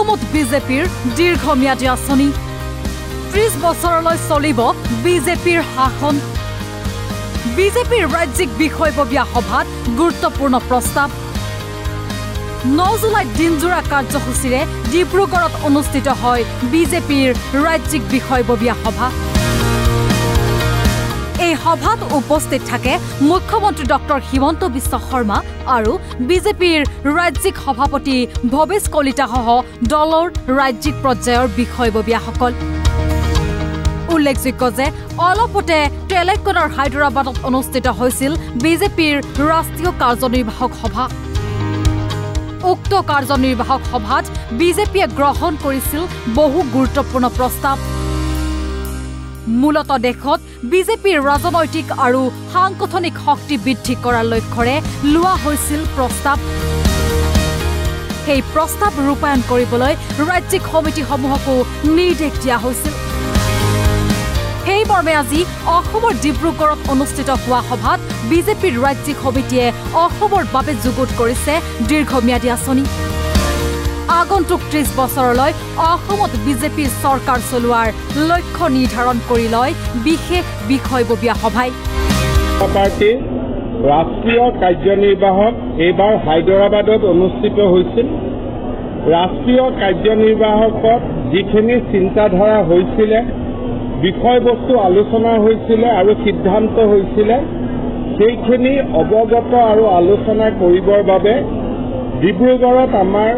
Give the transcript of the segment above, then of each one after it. অসমত বিজেপিৰ দীৰ্ঘম্যাদী আঁচনি ৩০ বছৰলৈ চলিব বিজেপিৰ শাসন বিজেপিৰ ৰাজ্যিক বিষয়ববীয়া সভাত গুৰুত্বপূৰ্ণ প্ৰস্তাৱ ৯ জুলাই দিনজোৰা কাৰ্যসূচীৰে ডিব্ৰুগড়ত অনুষ্ঠিত হয় বিজেপিৰ ৰাজ্যিক বিষয়ববীয়া সভা এই সভাত উপস্থিত থাকে মুখ্যমন্ত্ৰী ডক্টৰ হিমন্ত বিশ্ব শৰ্মা আৰু বিজেপিৰ ৰাজ্যিক সভাপতি ভবেশ কলিতা সহ দলৰ ৰাজ্যিক পৰ্যায়ৰ বিষয়ববীয়াসকল উল্লেখযোগ্য যে অলপতে তেলেংগানাৰ হায়দৰাবাদত অনুষ্ঠিত হৈছিল বিজেপিৰ ৰাষ্ট্ৰীয় কাৰ্যনিৰ্বাহক সভা উক্ত কাৰ্যনিৰ্বাহক সভাত বিজেপিয়ে গ্ৰহণ কৰিছিল বহু গুৰুত্বপূৰ্ণ প্ৰস্তাৱ মূলত দেশত বিজেপিৰ ৰাজনৈতিক আৰু সাংগঠনিক শক্তি বৃদ্ধি কৰাৰ লক্ষ্যৰে লোৱা হৈছিল প্ৰস্তাৱ এই প্ৰস্তাৱ ৰূপায়ণ কৰিবলৈ ৰাজ্যিক সমিতিসমূহকো নিৰ্দেশ দিয়া হৈছিল এই মৰ্মে আজি অসমৰ ডিব্ৰুগড়ত অনুষ্ঠিত হোৱা সভাত বিজেপিৰ ৰাজ্যিক সমিতিয়ে অসমৰ বাবে যুগুত কৰিছে দীৰ্ঘম্যাদী আঁচনি আগন্তুক ৩০ বছৰলৈ অসমত বিজেপি চৰকাৰ চলোৱাৰ লক্ষ্য নিৰ্ধাৰণ কৰি লয় বিশেষ বিষয়ববীয়া সভায় পাৰ্টি ৰাষ্ট্ৰীয় কাৰ্যনিৰ্বাহক এবাৰ হায়দৰাবাদত অনুষ্ঠিত হৈছিল ৰাষ্ট্ৰীয় কাৰ্যনিৰ্বাহকত যিখিনি চিন্তাধাৰা হৈছিল বিষয়বস্তু আলোচনা হৈছিল আৰু সিদ্ধান্ত হৈছিল সেইখিনি অৱগত আৰু আলোচনা কৰিবৰ বাবে ডিব্ৰুগড়ত আমাৰ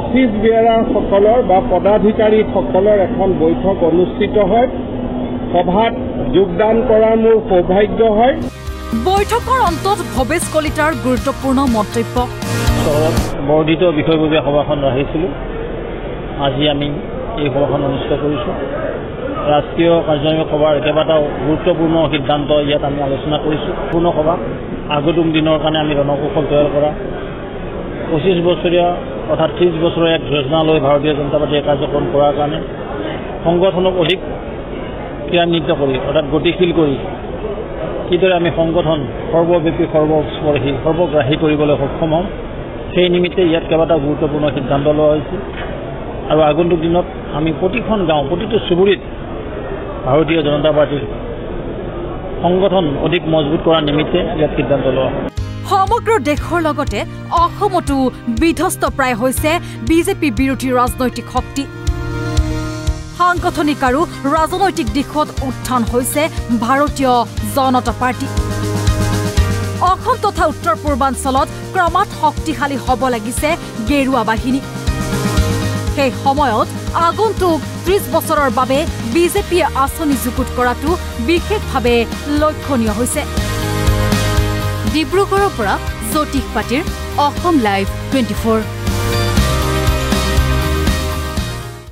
অফিস বিয়ারার সকলের বা পদাধিকারী সকলের এখন বৈঠক অনুষ্ঠিত হয় সভাত যোগদান করার মূল সৌভাগ্য হয় বৈঠকের অন্তত ভবেশ কলিতার গুরুত্বপূর্ণ মন্তব্য বর্ধিত বিষয়ববীয়া সভাখন রাখিছিল আজি আমি এই সভাখন অনুষ্ঠিত করেছো রাষ্ট্রীয় কার্যনির্বাহক সভার কেবাটাও গুরুত্বপূর্ণ সিদ্ধান্ত ইয়াত আমি আলোচনা করেছো পূর্ণ সভা আগন্তুক দিনের কারণে আমি রণকৌশল তৈরি করা ২৫ বছরীয় অর্থাৎ ৩০ বছরের এক যোজনা লো ভারতীয় জনতা পার্টির কার্যক্রম করার কারণে সংগঠনক অধিক ক্রিয়ান্বিত করে অর্থাৎ গতিশীল করে কিভাবে আমি সংগঠন সর্বব্যাপী সর্বস্পর্শী সর্বগ্রাহী কৰিবলৈ সক্ষম হম সেই নিমিত্তে ইয়াত কেইবাটাও গুরুত্বপূর্ণ সিদ্ধান্ত লওয়া হয়েছে আর আগন্তুক দিনত আমি প্রতিখন গাঁও প্রতিটি চুবুরীত ভারতীয় জনতা পার্টির সংগঠন অধিক মজবুত করার নিমিত্তে ইয়াত সিদ্ধান্ত লওয়া হয় সমগ্র দেশৰ লগতে অসমতো বিধ্বস্ত প্ৰায় হৈছে বিজেপি বিৰোধী ৰাজনৈতিক শক্তি সাংগঠনিক আৰু ৰাজনৈতিক দিশত উত্থান হৈছে ভাৰতীয় জনতা পাৰ্টি অসম তথা উত্তৰ পূৰ্বাঞ্চলত ক্ৰমাৎ শক্তিশালী হ'ব লাগিছে গেৰুৱা বাহিনী সেই সময়ত আগন্তুক ৩০ বছৰৰ বাবে বিজেপিয়ে আঁচনি যুগুত কৰাটো বিশেষভাৱে লক্ষণীয় হৈছে ডিব্ৰুগড়ৰ পৰা জ্যোতিষ পাটিৰ অসম লাইভ ২৪